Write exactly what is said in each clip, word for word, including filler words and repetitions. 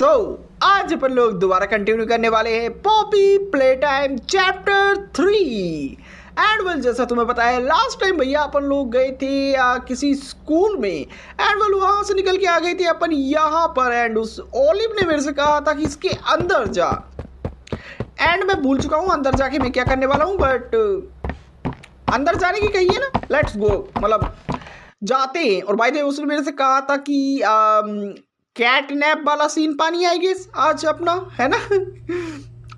तो आज अपन लोग दोबारा कंटिन्यू करने वाले हैं Poppy Playtime chapter three. And well जैसा तुम्हें पता है लास्ट टाइम भैया अपन लोग गए थे आ, किसी स्कूल में। एंड वेल वहाँ से निकल के आ गए थे अपन यहाँ पर। एंड उस ओलिव ने मेरे से कहा था कि इसके अंदर जा। एंड मैं भूल चुका हूँ अंदर जाके मैं क्या करने वाला हूँ, बट अंदर जाने की कही है ना, लेट्स गो, मतलब जाते हैं। और भाई ने उसने मेरे से कहा था कि कैटनैप वाला सीन पानी आएगी आज अपना, है ना।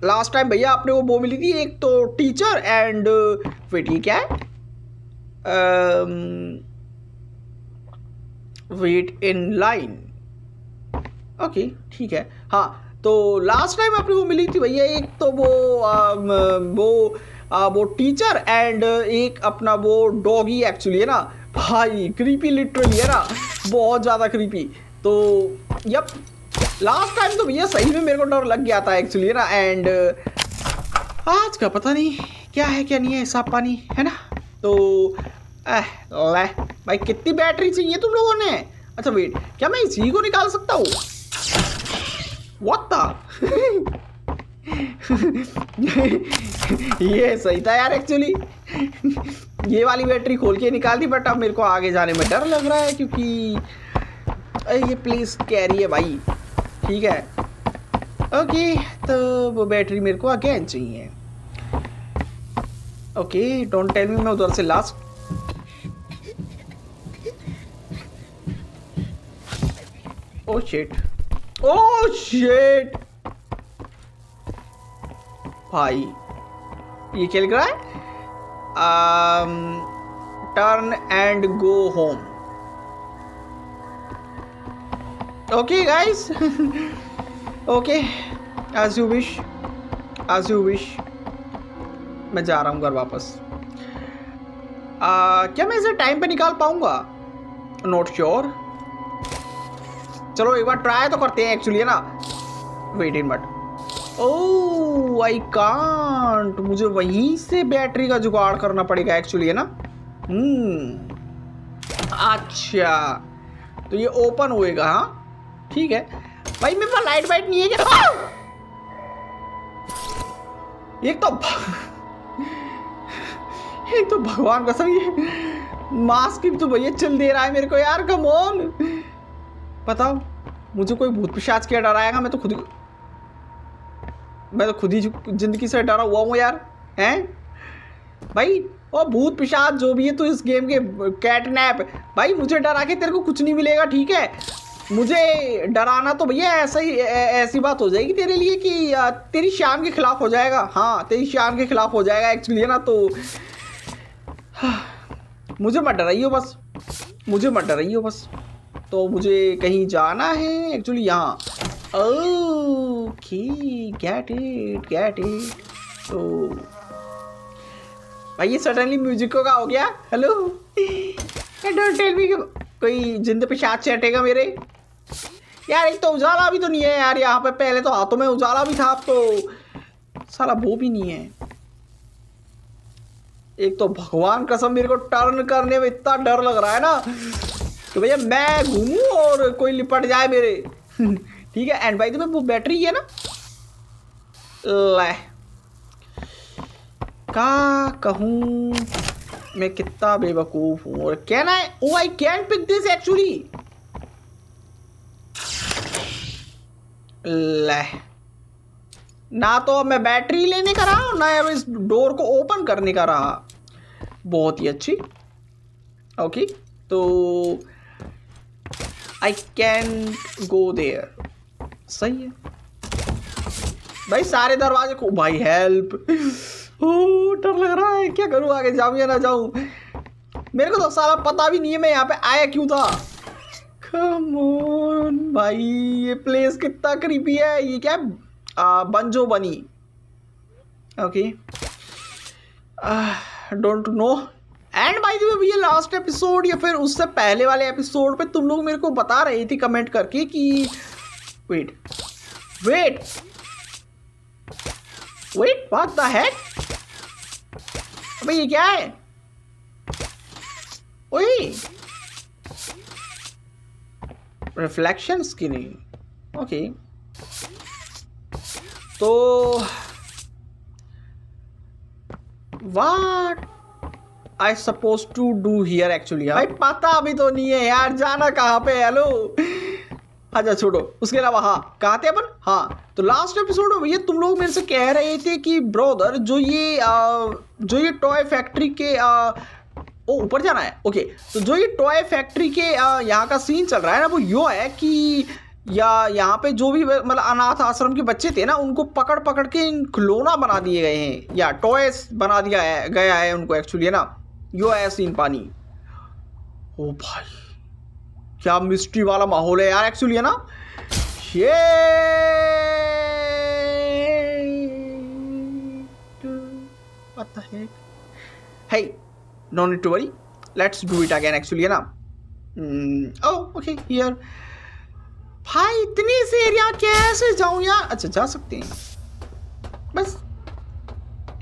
लास्ट टाइम भैया आपने वो वो मिली थी, एक तो टीचर एंड वेट ये क्या है, वेट इन लाइन, ओके ठीक है। हाँ तो लास्ट टाइम आपने वो मिली थी भैया, एक तो वो आ, वो आ, वो टीचर एंड एक अपना वो डॉगी एक्चुअली, है ना भाई, क्रीपी लिटरली, है ना, बहुत ज़्यादा क्रीपी। तो यप लास्ट टाइम तो भैया सही में मेरे को डर लग गया था एक्चुअली, है ना। एंड आज का पता नहीं क्या है क्या नहीं है हिसाब पानी, है ना। तो एह, ले भाई कितनी बैटरी चाहिए तुम लोगों ने। अच्छा वेट, क्या मैं इसी को निकाल सकता हूँ? व्हाट द ये सही था यार एक्चुअली। ये वाली बैटरी खोल के निकाल दी, बट अब मेरे को आगे जाने में डर लग रहा है क्योंकि ये प्लीज कैरी है भाई, ठीक है ओके। तो वो बैटरी मेरे को अगेन चाहिए। ओके डोंट टेल मी मैं उधर से last oh shit oh shit भाई ये क्या लिख रहा है, turn and go home. Okay guys okay as you wish as you wish. मैं जा रहा हूँ घर वापस। uh, क्या मैं इसे टाइम पे निकाल पाऊँगा? Not sure. चलो एक बार ट्राई तो करते हैं एक्चुअली, है ना। Wait in but oh I can't, मुझे वहीं से बैटरी का जुगाड़ करना पड़ेगा एक्चुअली, है ना। हम्म अच्छा तो ये ओपन होएगा, हाँ ठीक है। भाई मेरे पास लाइट वाइट नहीं है क्या? एक तो एक तो भगवान कसम ये मास्क भी तो भैया चल दे रहा है मेरे को यार, कम ऑन। बताओ मुझे कोई भूत पिशाच क्या डराएगा? मैं तो खुद मैं तो खुद ही जिंदगी से डरा हुआ हूँ यार, हैं भाई। और भूत पिशाच जो भी है तो इस गेम के कैटनैप, भाई मुझे डरा के तेरे को कुछ नहीं मिलेगा, ठीक है। मुझे डराना तो भैया ऐसा ही ऐसी बात हो जाएगी तेरे लिए कि तेरी शान के खिलाफ हो जाएगा। हाँ तेरी शान के खिलाफ हो जाएगा एक्चुअली, है ना। तो मुझे मत डराइयो बस, मुझे मत डराइयो बस। तो मुझे कहीं जाना है एक्चुअली यहाँ। Okay get it get it. तो भाई ये सडनली म्यूजिक का हो गया। हेलो डोंट टेल मी कोई जिंद पिशाच चटेगा मेरे यार। एक तो उजाला भी तो नहीं है यार यहाँ पे, पहले तो हाथों में उजाला भी था, अब तो साला वो भी नहीं है। एक तो भगवान कसम मेरे को टर्न करने में इतना डर लग रहा है ना, तो भैया मैं घूमूं और कोई लिपट जाए मेरे ठीक है। एंड भाई तुम्हें वो बैटरी है ना, ले का कहूँ मैं कितना बेवकूफ हूँ। और can I oh I can pick this actually, ले ना। तो अब मैं बैटरी लेने का रहा ना, अब इस डोर को ओपन करने का रहा। बहुत ही अच्छी। ओके तो आई कैन गो देयर, सही है भाई। सारे दरवाजे को भाई हेल्प, ओ डर लग रहा है, क्या करूँ आगे जाऊँ या ना जाऊँ। मेरे को तो साला पता भी नहीं है मैं यहाँ पे आया क्यों था। कम ऑन भाई ये प्लेस कितना क्रीपी है। ये क्या आ, बंजो बनी। Okay don't know. एंड भाई जी भैया लास्ट एपिसोड या फिर उससे पहले वाले एपिसोड पे तुम लोग मेरे को बता रही थी कमेंट करके कि wait wait wait what the heck. अबे ये क्या है? ओए रिफ्लेक्शन स्किनिंग। ओके तो what I suppose to do here actually भाई पता अभी तो नहीं है यार जाना कहाँ पे। हेलो अच्छा छोड़ो, उसके अलावा हाँ कहाँ थे अपन। हाँ तो लास्ट एपिसोड में भैया तुम लोग मेरे से कह रहे थे कि ब्रदर जो ये आ, जो ये टॉय फैक्ट्री के आ, ओ ऊपर जाना है ओके। तो जो ये टॉय फैक्ट्री के आ, यहाँ का सीन चल रहा है ना वो यो है कि या यहाँ पे जो भी मतलब अनाथ आश्रम के बच्चे थे ना उनको पकड़ पकड़ के इन खिलौना बना दिए गए हैं या टॉयस बना दिया है गया है उनको एक्चुअली है ना। यो है सीन पानी। ओ भाई क्या मिस्ट्री वाला माहौल है यार एक्चुअली है ना। ये पता है hey no need to worry let's do it again actually है ना। ओ ओके हियर भाई इतनी सी एरिया कैसे जाऊं यार। अच्छा जा सकते हैं बस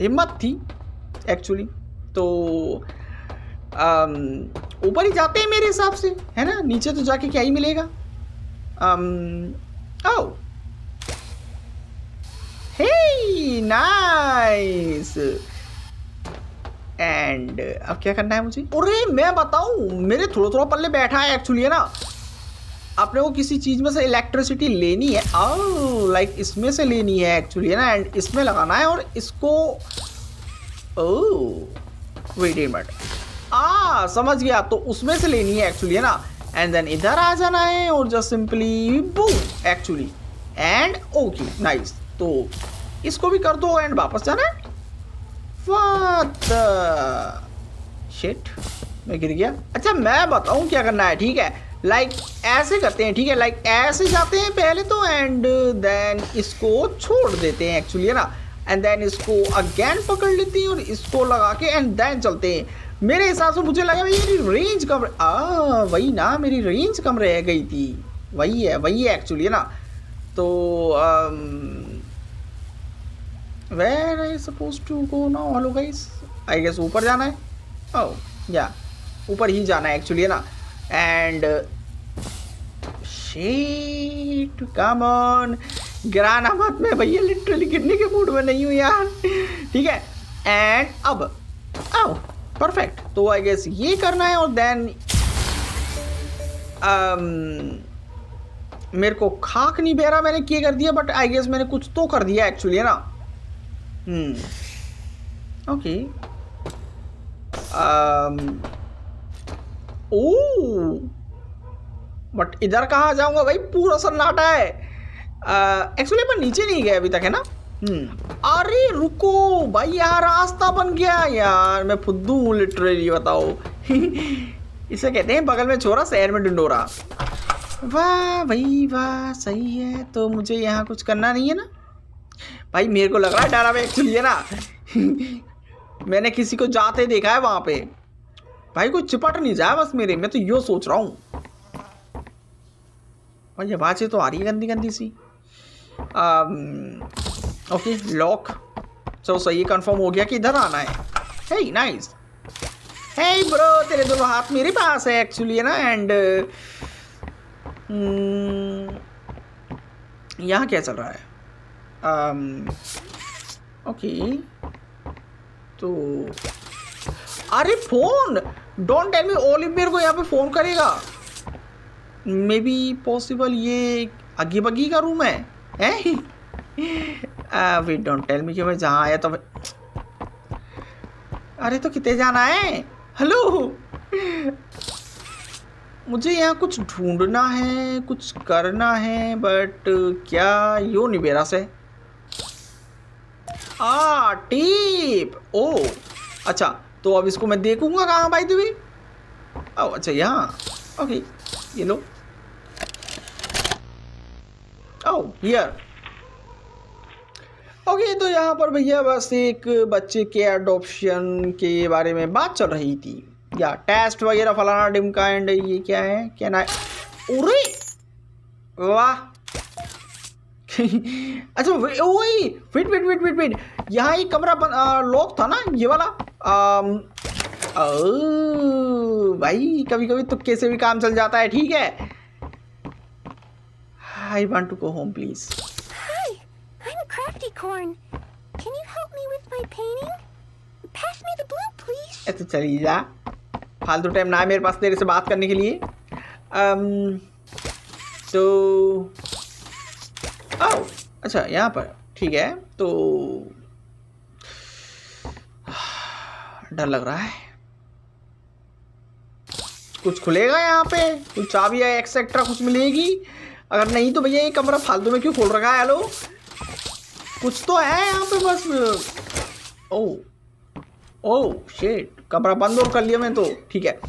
हिम्मत थी एक्चुअली। तो ऊपर ही जाते हैं मेरे हिसाब से है ना, नीचे तो जाके क्या ही मिलेगा। ओह हे नाइस एंड अब क्या करना है मुझे। अरे मैं बताऊं मेरे थोड़ा थोड़ा पल्ले बैठा है एक्चुअली है ना। अपने को किसी चीज़ में से इलेक्ट्रिसिटी लेनी है और लाइक इसमें से लेनी है एक्चुअली है ना एंड इसमें लगाना है और इसको ओह वेट ए मिनट आ समझ गया। तो उसमें से लेनी है एक्चुअली है ना एंड देन इधर आ जाना है और just simply boom actually and okay nice. तो इसको भी कर दो एंड वापस जाना है। व्हाट द शिट मैं गिर गया। अच्छा मैं बताऊं क्या करना है ठीक है। लाइक like, ऐसे करते हैं ठीक है। लाइक like, ऐसे जाते हैं पहले तो एंड देन इसको छोड़ देते हैं एक्चुअली है ना एंड देन इसको अगेन पकड़ लेते हैं और इसको लगा के एंड देन चलते हैं। मेरे हिसाब से मुझे लगा मेरी रेंज कम आ वही ना मेरी रेंज कम रह गई थी वही है वही है एक्चुअली है ना। तो where I suppose to go now hello guys I guess ऊपर जाना है। ओह या ऊपर ही जाना है एक्चुअली है ना एंड शिट कम ऑन गिराना मत। मैं भैया लिटरली गिरने के मूड में नहीं हूँ यार ठीक है। एंड अब आओ परफेक्ट। तो आई गेस ये करना है और देन um, मेरे को खाक नहीं बह रहा मैंने क्या कर दिया बट आई गेस मैंने कुछ तो कर दिया एक्चुअली है ना। हम्म ओके ओ बट इधर कहाँ जाऊंगा भाई पूरा सन्नाटा है एक्चुअली। uh, मैं नीचे नहीं गया अभी तक है ना। अरे रुको भाई यार रास्ता बन गया यार मैं फुद्दू हूँ लिटरली बताओ। इसे कहते हैं बगल में छोरा शहर में डंडोरा। वाह भाई वाह सही है। तो मुझे यहाँ कुछ करना नहीं है ना भाई मेरे को लग रहा है डरा में एक्चुअली है ना। मैंने किसी को जाते देखा है वहाँ पे भाई कोई चिपट नहीं जाए बस मेरे मैं तो यो सोच रहा हूँ। भाई आवाज़ें तो आ रही है गंदी गंदी सी। ओके लॉक चलो सही कंफर्म हो गया कि इधर आना है। हे नाइस हे ब्रो तेरे दोनों हाथ मेरे पास है एक्चुअली है ना एंड यहाँ क्या चल रहा है। Okay um, okay. तो अरे phone don't tell me olive मेरे को यहाँ पे फ़ोन करेगा। मे बी पॉसिबल ये अग्गी बग्गी का रूम है हैं। वेट डोंट टेल मी कि मैं जहाँ आया तो मैं... अरे तो कितने जाना है। हेलो मुझे यहाँ कुछ ढूंढना है कुछ करना है बट क्या यो नहीं बेरा से आ टीप। ओ अच्छा तो अब इसको मैं देखूंगा कहाँ भाई तुम्हें। ओ अच्छा यहाँ ओके ये लो। ओ हियर ओके okay, तो यहाँ पर भैया बस एक बच्चे के एडोप्शन के बारे में बात चल रही थी या टेस्ट वगैरह फलाना डिमका एंड ये क्या है क्या ना। अरे वाह अच्छा वही wait wait wait wait wait यहाँ एक कमरा लॉक था ना ये वाला। आम, ओ, भाई कभी कभी तुक्के से भी काम चल जाता है ठीक है। I want to go home please. unicorn. Can you help me with my painting? Pass me the blue, please. अच्छा चलिए जा, फालतू टाइम ना है मेरे पास तेरे से बात करने के लिए. um, तो oh, अच्छा यहाँ पर ठीक है. तो डर लग रहा है कुछ खुलेगा यहाँ पे, कुछ चाबी या एक्सेट्रा कुछ मिलेगी. अगर नहीं तो भैया ये कमरा फालतू में क्यों खोल रखा है. हेलो कुछ तो है यहाँ पे बस. ओ ओह शेट, कमरा बंद और कर लिया मैं तो. ठीक है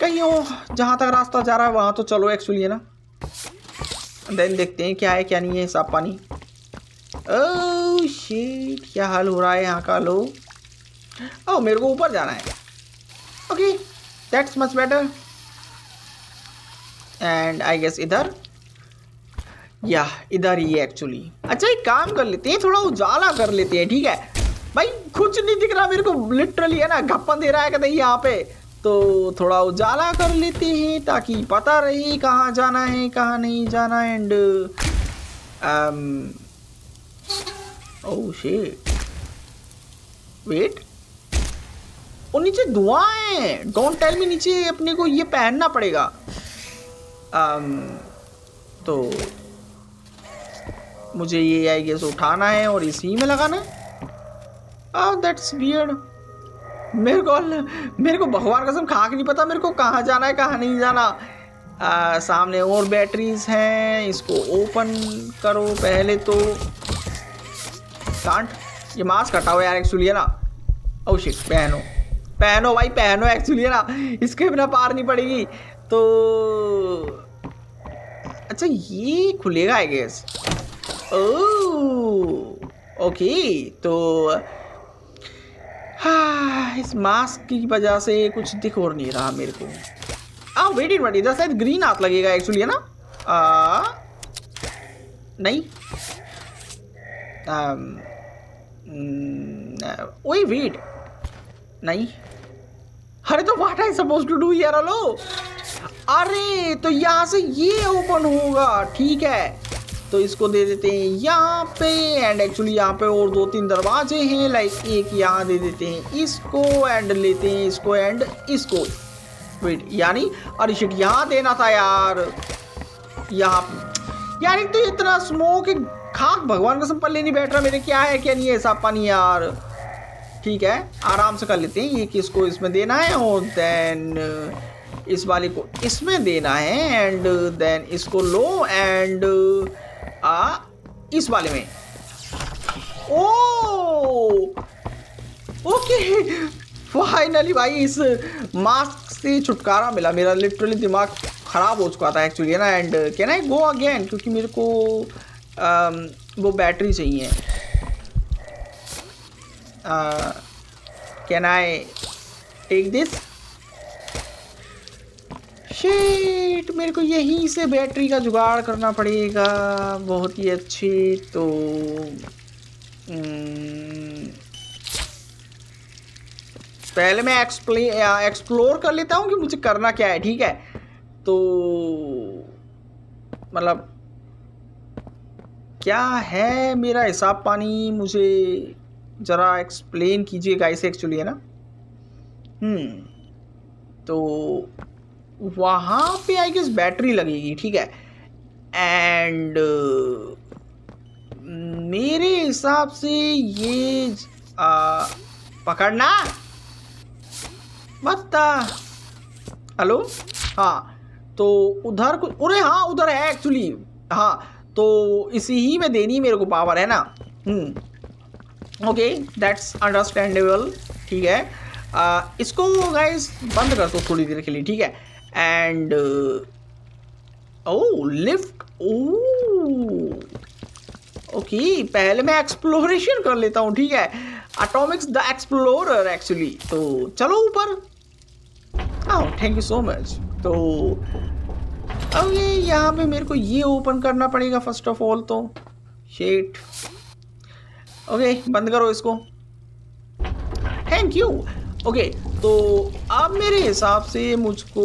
कहीं हो जहाँ तक रास्ता जा रहा है वहाँ तो चलो एक्चुअली है ना. देन देखते हैं क्या है क्या नहीं है साफ पानी. ओह शेट क्या हाल हो रहा है यहाँ का. लो ओह मेरे को ऊपर जाना है. Okay that's much better. And I guess इधर या इधर ही एक्चुअली. अच्छा एक काम कर लेते हैं, थोड़ा उजाला कर लेते हैं. ठीक है भाई कुछ नहीं दिख रहा मेरे को लिटरली है ना, गप्पा दे रहा है कहीं यहाँ पे. तो थोड़ा उजाला कर लेते हैं ताकि पता रहे कहाँ जाना है कहाँ नहीं जाना. एंड ओह शिट वेट, और नीचे धुआं है. डोंट टेल मी नीचे अपने को ये पहनना पड़ेगा. um, तो मुझे ये आई गेस उठाना है और इसी में लगाना है. Ah that's weird. मेरे को मेरे को भगवान कसम खा के नहीं पता मेरे को कहाँ जाना है कहाँ नहीं जाना. आ, सामने और बैटरीज हैं, इसको ओपन करो पहले तो. कांट ये मास्क हटाओ यार एक्चुअली है ना. ओह शिट पहनो पहनो भाई पहनो एक्चुअली है ना, इसके बिना पार नहीं पड़ेगी. तो अच्छा ये खुलेगा आई गेस. ओह ओके तो हाँ, इस मास्क की वजह से कुछ दिख और नहीं रहा मेरे को. आ वेट इट इधर शायद ग्रीन हाथ लगेगा एक्चुअली है ना. आ, नहीं ओए वेट नहीं. अरे तो what I suppose to do यार. हेलो अरे तो यहाँ से ये ओपन होगा. ठीक है तो इसको दे देते हैं यहाँ पे. एंड एक्चुअली यहाँ पे और दो तीन दरवाजे हैं. लाइक एक यहाँ दे देते हैं इसको एंड लेते हैं इसको एंड इसको. वेट यानी अरे शिट यहाँ देना था यार. यहाँ यार एक तो इतना स्मोक एक खाक भगवान कसम पल्ले नहीं बैठ रहा मेरे. क्या है क्या नहीं है साफ पानी यार. ठीक है आराम से कर लेते हैं ये कि इसको इसमें देना है और देन इस वाले को इसमें देना है. एंड देन इसको लो एंड आ इस वाले में. ओ ओके फाइनली भाई इस मास्क से छुटकारा मिला. मेरा लिटरली दिमाग ख़राब हो चुका था एक्चुअली है ना. And can I go again, क्योंकि मेरे को आ, वो बैटरी चाहिए. Can I take this. Shit मेरे को यहीं से बैटरी का जुगाड़ करना पड़ेगा. बहुत ही अच्छी. तो पहले मैं एक्सप्ले एक्सप्लोर कर लेता हूँ कि मुझे करना क्या है. ठीक है तो मतलब क्या है मेरा हिसाब पानी मुझे ज़रा एक्सप्लेन कीजिए गाइस एक्चुअली है ना. हम्म तो वहाँ पे आई गेस बैटरी लगेगी. ठीक है एंड मेरे हिसाब से ये आ, पकड़ना मत. हेलो हाँ तो उधर कुछ अरे हाँ उधर है एक्चुअली. हाँ तो इसी ही में देनी मेरे को पावर है ना. Hmm okay that's understandable. ठीक है आ, इसको गाइस बंद कर दो थोड़ी देर के लिए. ठीक है and oh lift. Oh okay पहले मैं एक्सप्लोरेशन कर लेता हूँ. ठीक है एटॉमिक्स द एक्सप्लोरर एक्चुअली. तो चलो ऊपर. आओ थैंक यू सो मच. तो अब ये यहाँ पे मेरे को ये ओपन करना पड़ेगा फर्स्ट ऑफ ऑल. तो शेट ओके बंद करो इसको. Thank you. ओके तो अब मेरे हिसाब से मुझको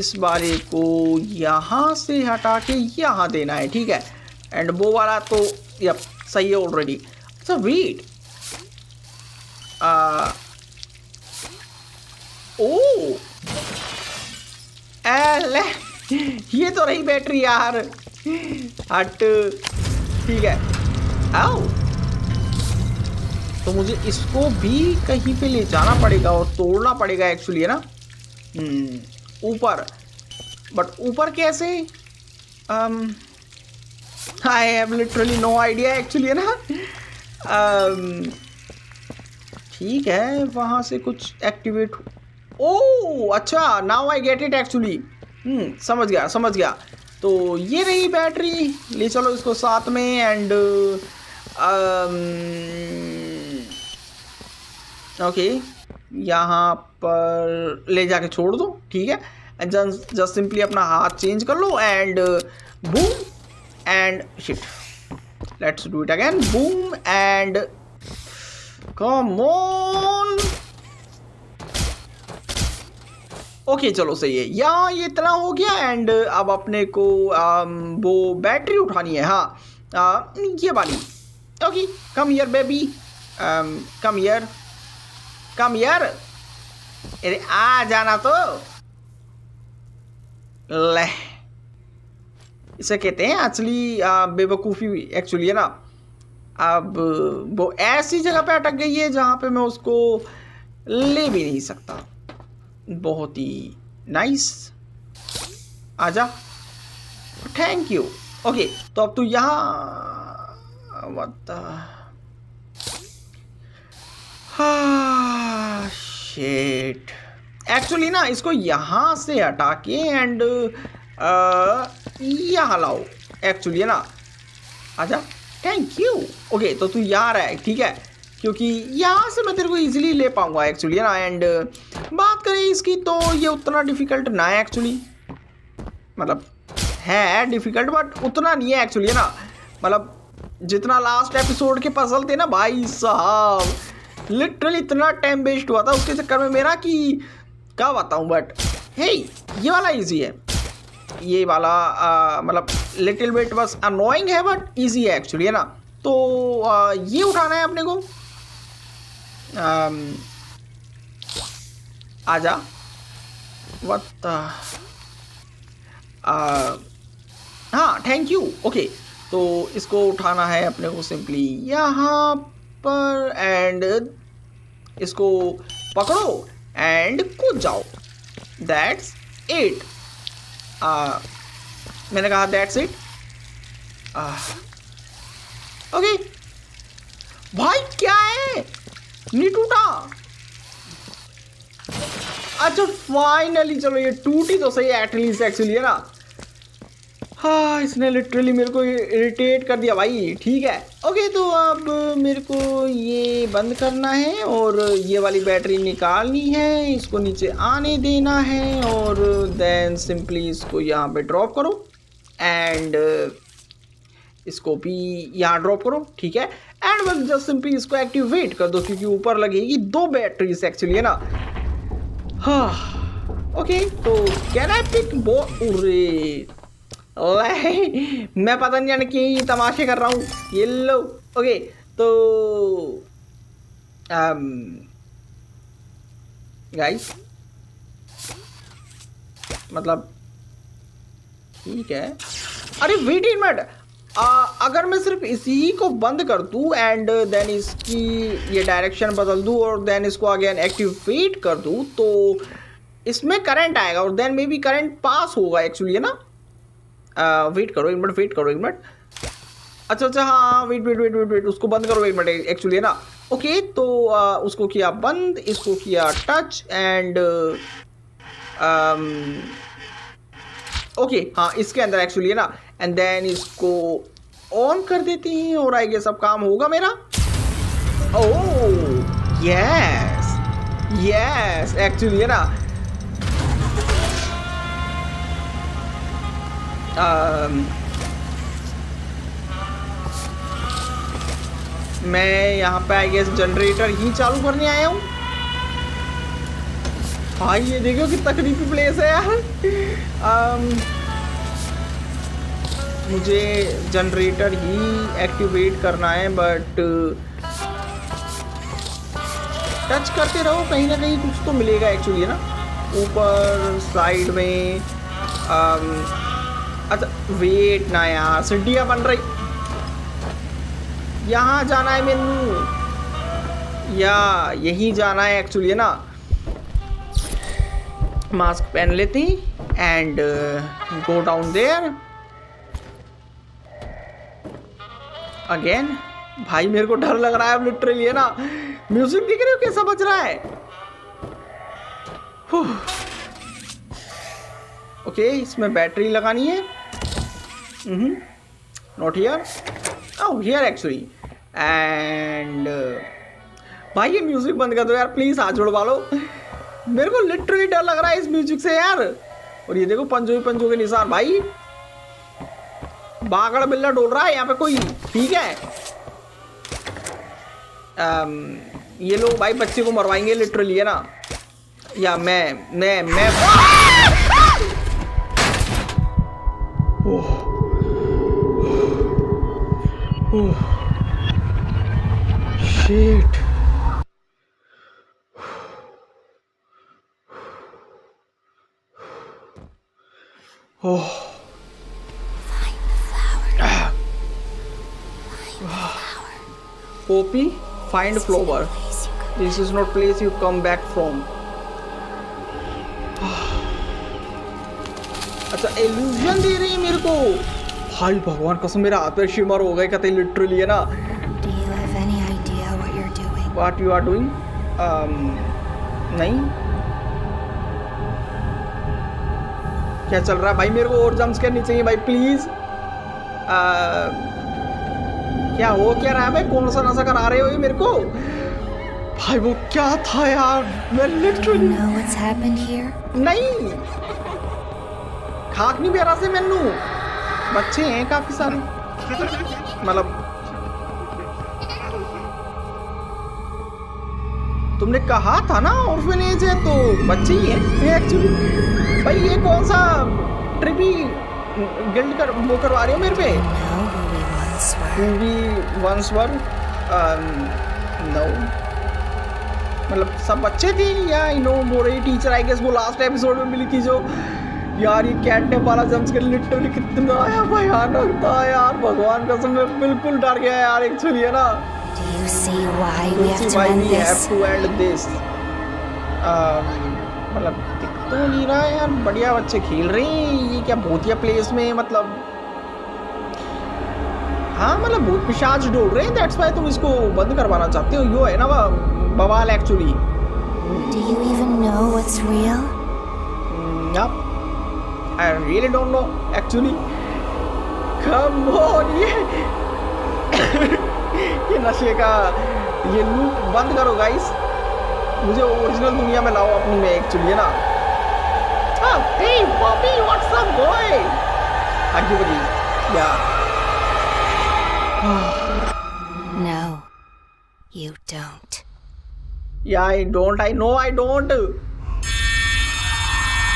इस बारे को यहाँ से हटा के यहाँ देना है. ठीक है एंड वो वाला तो यप सही है ऑलरेडी. अच्छा वेट, ओ एल ये तो रही बैटरी यार. हट ठीक है. आओ तो मुझे इसको भी कहीं पे ले जाना पड़ेगा और तोड़ना पड़ेगा एक्चुअली, है ना. ऊपर, बट ऊपर कैसे? I have literally no idea actually, है ना. um, ठीक है, वहाँ से कुछ एक्टिवेट. ओह अच्छा, now I get it actually. Hmm समझ गया समझ गया. तो ये रही बैटरी, ले चलो इसको साथ में. एंड ओके यहाँ पर ले जाके छोड़ दो. ठीक है, जस्ट सिंपली अपना हाथ चेंज कर लो and boom and shit. Let's do it again. Boom and come on. Okay चलो सही है. यहाँ ये इतना हो गया. एंड अब अपने को आ, वो बैटरी उठानी है. हाँ आ, ये वाली. Okay come here baby, come here come here. अरे आ जाना तो. ले इसे कहते हैं एक्चुअली बेवकूफ़ी एक्चुअली, है ना. अब वो ऐसी जगह पे अटक गई है जहाँ पे मैं उसको ले भी नहीं सकता. बहुत ही नाइस. आजा थैंक यू. ओके तो अब तू यहाँ मत. हाँ शिट एक्चुअली ना, इसको यहाँ से हटा के एंड यहाँ लाओ एक्चुअली, है ना. आजा थैंक यू. ओके तो तू यहाँ रह ठीक है, क्योंकि यहाँ से मैं तेरे को इजीली ले पाऊँगा एक्चुअली, है ना. एंड बात करें इसकी तो ये उतना डिफ़िकल्ट ना है एक्चुअली, मतलब है डिफ़िकल्ट बट उतना नहीं है एक्चुअली, है ना. मतलब जितना लास्ट एपिसोड के पजल थे ना भाई साहब, लिटरली इतना टाइम वेस्ट हुआ था उसके चक्कर में मेरा कि क्या बताऊँ. बट हे ये वाला ईजी है, ये वाला मतलब लिटिल बिट बस अनोइंग है बट ईजी है एक्चुअली, है ना. तो आ, ये उठाना है अपने को. आजा वट. हाँ थैंक यू. ओके तो इसको उठाना है अपने को सिंपली यहाँ पर एंड इसको पकड़ो एंड कूद जाओ. That's it. मैंने कहा दैट्स इट. ओके भाई क्या है, नहीं टूटा. अच्छा फाइनली चलो ये टूटी तो सही एटलीस्ट एक्चुअली, है ना. हाँ इसने लिटरली मेरे को इरिटेट कर दिया भाई. ठीक है ओके तो अब मेरे को ये बंद करना है और ये वाली बैटरी निकालनी है, इसको नीचे आने देना है और देन सिंपली इसको यहाँ पे ड्रॉप करो एंड इसको भी यहाँ ड्रॉप करो. ठीक है एंड बस जस्ट सिंपली इसको एक्टिवेट कर दो क्योंकि ऊपर लगेगी दो बैटरीज एक्चुअली, है ना. हाँ ओके तो कैन आई पिक बो. मैं पता नहीं यानी कि तमाशे कर रहा हूँ ये लो. ओके तो गाइस मतलब ठीक है. अरे वेट एक मिनट, अगर मैं सिर्फ इसी को बंद कर दूँ एंड देन इसकी ये डायरेक्शन बदल दूँ और देन इसको अगेन एक्टिवेट कर दूँ तो इसमें करंट आएगा और then maybe current pass होगा एक्चुअली, है ना. वेट uh, करो एक मिनट, वेट करो एक मिनट. अच्छा अच्छा हाँ wait wait wait wait wait उसको बंद करो एक मिनट एक्चुअली, है ना. ओके okay, तो uh, उसको किया बंद, इसको किया टच एंड ओके हाँ इसके अंदर एक्चुअली, है ना. एंड देन इसको ऑन कर देते हैं और आई गेस सब काम होगा मेरा. ओह यस यस एक्चुअली, है ना. Um, मैं यहाँ पे आई गेस जनरेटर ही चालू करने आया हूँ. हाँ ये देखो कि तकरीबी प्लेस है यार. um, मुझे जनरेटर ही एक्टिवेट करना है, बट टच करते रहो, कहीं ना कहीं कुछ तो मिलेगा एक्चुअली ना, ऊपर साइड में। अच्छा वेट ना यार, सीढ़ियाँ बन रही, यहाँ जाना है मैनू या यहीं जाना है एक्चुअली है ना। मास्क पहन लेती and go down there again. भाई मेरे को डर लग रहा है अब लिटरली है ना। म्यूजिक दिख रही हो कैसा बज रहा है। ओके इसमें बैटरी लगानी है। Not here, oh here actually. And भाई ये म्यूजिक बंद कर दो यार प्लीज, हाथ जोड़वा लो। मेरे को लिटरली डर लग रहा है इस म्यूजिक से यार। और ये देखो पंजो पंजो के निशान, भाई बागड़ बिल्ला डोल रहा है यहाँ पे कोई। ठीक है आम, ये लोग भाई बच्चे को मरवाएंगे लिटरली है ना। या मैं मैं मैं oh oh shit. Oh. Find the flower. Poppy, find flower. This is not place you come back from. अच्छा illusion दे रही है मेरे को। भाई भगवान कसम मेरा हाथ पैर शिमर हो गए कतई लिटरली है ना। Do you have any idea what you're doing? What you are doing? Um, नहीं क्या चल रहा है भाई, मेरे को और जंप्स करनी चाहिए भाई प्लीज। आ, क्या हो क्या रहा है भाई, कौन सा नशा करा रहे हो ये मेरे को। भाई वो क्या था यार, मैं लिटरली नहीं खाक नहीं बेरा से मैनू। बच्चे हैं काफी सारे मतलब। तुमने कहा था ना ऑर्फनेज है तो बच्चे ही हैं एक्चुअली। भाई ये कौन सा ट्रिपी गिल्ड कर वो करवा रहे हो मेरे पे। नो मतलब सब बच्चे थे या नो वो रही टीचर आई गेस, वो लास्ट एपिसोड में मिली थी जो। यार ये कैटनैप वाला जंप्स के लिटरली कितना भयानक था यार, भगवान कसम मैं बिल्कुल डर गया यार एक्चुअली है ना। मतलब तो नहीं रहा है यार, बढ़िया बच्चे खेल रहे हैं। ये क्या भूतिया प्लेस में मतलब, हाँ मतलब भूत पिशाच डोल रहे हैं, दैट्स व्हाई तुम इसको बंद करवाना चाहते हो। यो है ना बवाल actually. Do you even know what's real? Nope, I really don't know actually. Come on ये ये नशे का ये लूप बंद करो गाइस, मुझे ओरिजिनल दुनिया में लाओ अपनी में एक्चुअली है ना। Hey Poppy, what's up, boy? Activity, yeah. No, you don't. Yeah, I don't. I know I don't.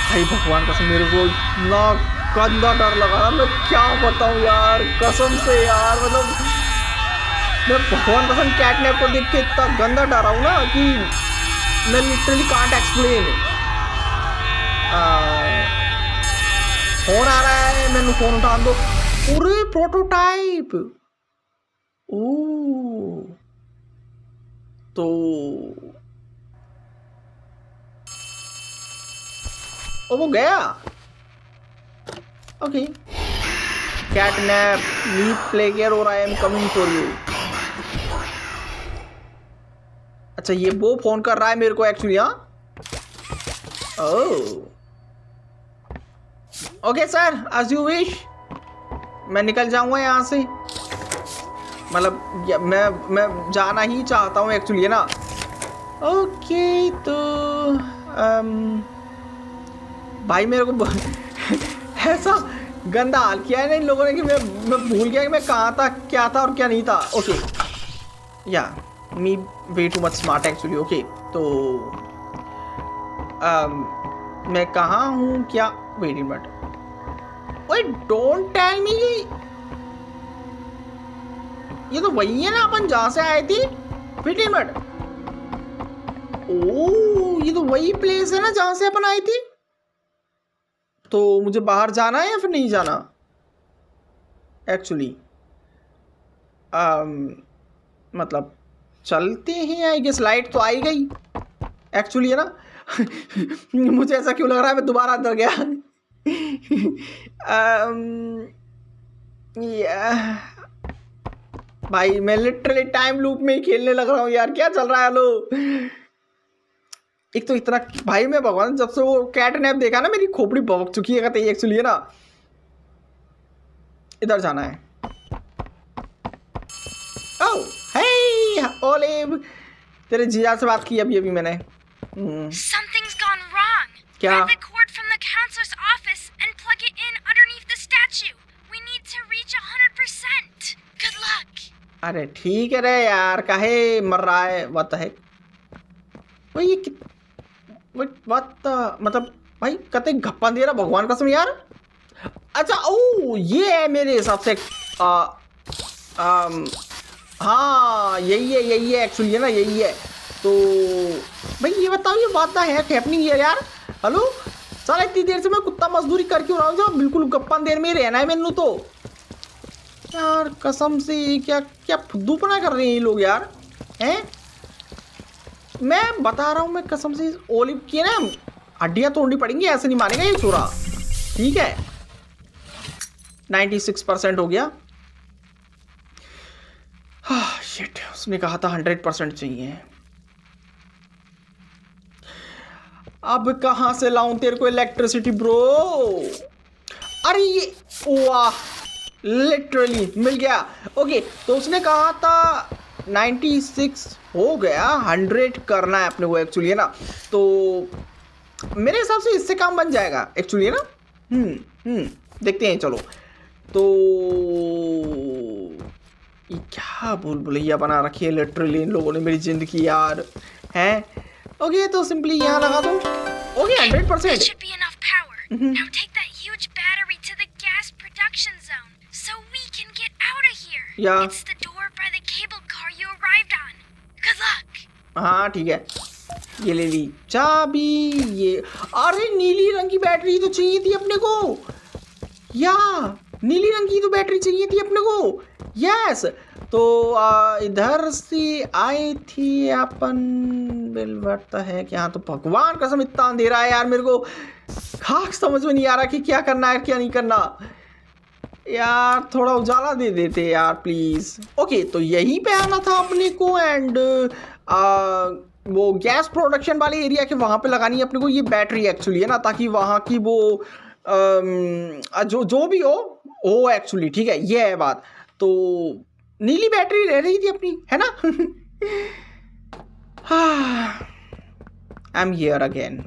भाई भगवान कसम मेरे को इतना गंदा डर लगा रहा, मैं क्या बताऊँ यार कसम से यार। मतलब मैं भगवान कसम कैटनैप को देख के इतना गंदा डरा हूँ ना कि मैं literally can't explain. फोन आ रहा है, मैंने फोन उठा दो। पूरे प्रोटोटाइप ओ तो ओ वो गया। Okay catnap leap play care हो रहा है, I am coming for you. अच्छा ये वो फोन कर रहा है मेरे को एक्चुअली। हाँ oh okay sir as you wish, मैं निकल जाऊंगा यहाँ से। मतलब मैं मैं जाना ही चाहता हूँ एक्चुअली है ना। ओके तो आम, भाई मेरे को ऐसा गंदा हाल किया है ना इन लोगों ने कि मैं मैं भूल गया कि मैं कहाँ था, क्या था और क्या नहीं था। ओके या me way too much smart actually. Okay तो आम, मैं कहाँ हूँ क्या, wait minute. Wait, don't tell me ये तो वही है ना अपन जहाँ से आए थे फिटी मट। ओह, ये तो वही प्लेस है ना जहाँ से अपन आए थे। तो मुझे बाहर जाना है या फिर नहीं जाना एक्चुअली? मतलब चलते हैं। आई गेस लाइट तो आई गई एक्चुअली, है ना। मुझे ऐसा क्यों लग रहा है मैं दोबारा अंदर गया। um, yeah. भाई मैं लिटरली टाइम लूप में ही खेलने लग रहा हूँ यार, क्या चल रहा है। हेलो, एक तो इतना भाई मैं भगवान, जब से वो कैटनैप देखा ना मेरी खोपड़ी भौंक चुकी है। कहते हैं एक्चुअली है ना, इधर जाना है। ओ हे ओलिव, तेरे जीजा से बात की अभी अभी मैंने। Something's gone wrong. क्या? Grab the cord from the counselor's office and plug it in underneath the statue. We need to reach one hundred percent. Good luck. अरे ठीक है रे यार, काहे मर रहा है। What the heck? वो ये बात मतलब भाई कते घप्पा दे रहा भगवान कसम यार। अच्छा ओ ये है मेरे हिसाब से आ, आ, हाँ यही है यही है एक्चुअली है ना, यही है। तो भाई ये बताओ ये बात है हैपनिंग है यार। हेलो साला, इतनी देर से मैं कुत्ता मजदूरी करके रहा हूँ जो बिल्कुल गप्पा देर में रहना है मैनू तो यार कसम से। ये क्या क्या फुद्दूपना कर रहे हैं ये लोग यार, हैं। मैं बता रहा हूँ मैं कसम से, ओलिव की ना हड्डियाँ तोड़नी पड़ेंगी, ऐसे नहीं मानेगा ये चोरा। ठीक है, छियानवे परसेंट हो गया। हाँ शिट, उसने कहा था सौ परसेंट चाहिए। अब कहाँ से लाऊं तेरे को इलेक्ट्रिसिटी ब्रो। अरे ये वाह, लिटरली मिल गया। ओके तो उसने कहा था छियानवे हो गया, सौ करना है अपने को एक्चुअली है ना। तो मेरे हिसाब से इससे काम बन जाएगा एक्चुअली है ना। हम्म हम्म देखते हैं चलो। तो ये क्या भूल भुलैया बना रखी है लिटरली इन लोगों ने मेरी ज़िंदगी यार, है। ओके तो सिंपली यहाँ लगा दो। ओके सौ परसेंट। या हाँ ठीक है, ये ले ली चाबी। ये अरे नीली रंग की बैटरी तो चाहिए थी अपने को। या नीली रंग की तो बैटरी चाहिए थी अपने को। यस तो आ, इधर से आए थे अपन। बिल बढ़ता है कि यहाँ तो भगवान कसम इतना अंधेरा है यार, मेरे को खाक समझ में नहीं आ रहा कि क्या करना है क्या नहीं करना यार। थोड़ा उजाला दे देते यार प्लीज़। ओके तो यहीं पे आना था अपने को। एंड आ, वो गैस प्रोडक्शन वाले एरिया के वहाँ पे लगानी है अपने को ये बैटरी एक्चुअली है ना, ताकि वहाँ की वो आ, जो जो भी हो हो एक्चुअली। ठीक है ये है बात। तो नीली बैटरी रह रही थी अपनी है ना। I am here again.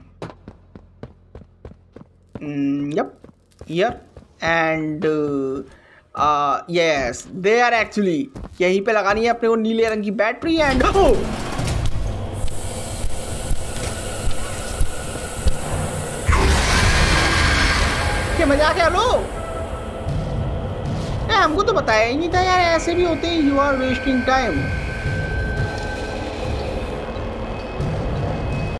Yup here and yes they are actually. यहीं पे लगानी है अपने को नीले रंग की बैटरी। एंड क्या मजाक है लो, हमको तो बताया ही नहीं था यार ऐसे भी होते हैं। You are wasting time.